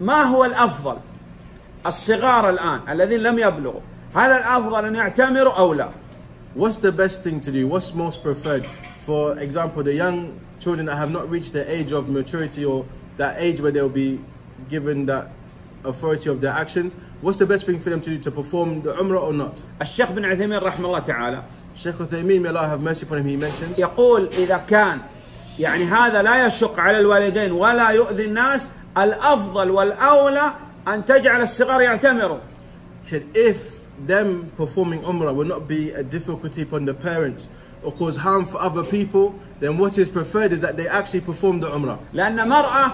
ما هو الأفضل؟ الصغار الآن الذين لم يبلغوا، هل الأفضل أن يعتمروا أو لا؟ What's the best thing to do? What's most preferred? For example, the young children that have not reached the age of maturity or that age where they'll be given that authority of their actions, what's the best thing for them to do, to perform the Umrah or not? الشيخ بن عثيمين رحمه الله تعالى، الشيخ عثيمين may Allah have mercy upon him, he mentions يقول إذا كان يعني هذا لا يشق على الوالدين ولا يؤذي الناس، الأفضل والأولى أن تجعل الصغار يعتمروا. If them performing Umrah will not be a difficulty upon the parents or cause harm for other people, then what is preferred is that they actually perform the Umrah. لأن مرأة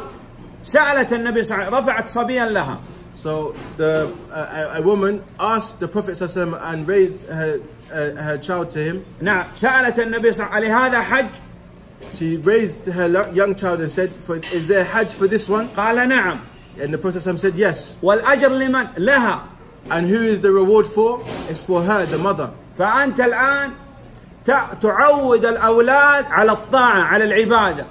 سألت النبي صع رفعت صبيا لها. So the a woman asked the Prophet ﷺ and raised her child to him. نعم سألت النبي صع لهذا حج. She raised her young child and said, "Is there Hajj for this one?" قال نعم. And the Prophet ﷺ said, "Yes." والأجر لمن لها. And who is the reward for? It's for her, the mother. فأنت الآن تعود الأولاد على الطاعة على العبادة.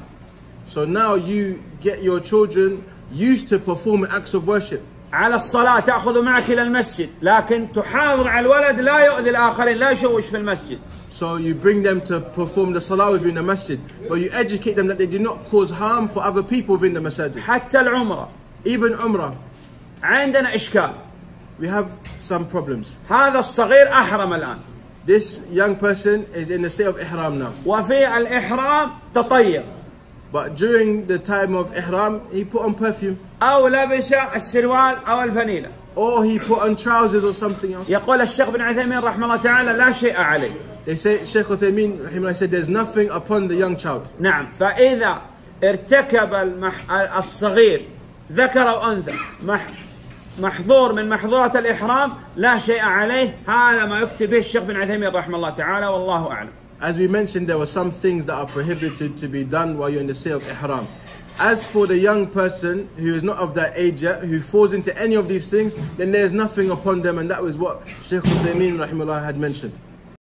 So now you get your children used to performing acts of worship. على الصلاة تأخذ معك إلى المسجد، لكن تحافظ على الولد لا يؤذي الآخرين، لا يشوش في المسجد. So you bring them to perform the salah with you in the masjid, but you educate them that they do not cause harm for other people within the masjid. حتى العمرة. Even Umrah. عندنا إشكال. We have some problems. هذا الصغير أحرم الآن. This young person is in the state of ihram now. وفي الإحرام تطيب. But during the time of ihram, he put on perfume. أو لبس السروال أو الفانيلا. Or he put on trousers or something else. يقول الشيخ بن عثيمين رحمه الله تعالى لا شيء عليه. They say Sheikh Uthaymeen رحمه الله said there's nothing upon the young child. نعم فإذا ارتكب الصغير ذكر أو أنثى محظور من محظورات الإحرام لا شيء عليه، هذا ما يفتي به الشيخ بن عثيمين رحمه الله تعالى والله أعلم. As we mentioned, there were some things that are prohibited to be done while you're in the state of ihram. As for the young person who is not of that age yet, who falls into any of these things, then there's nothing upon them, and that was what Sheikh Uthaymeen رحمه الله had mentioned.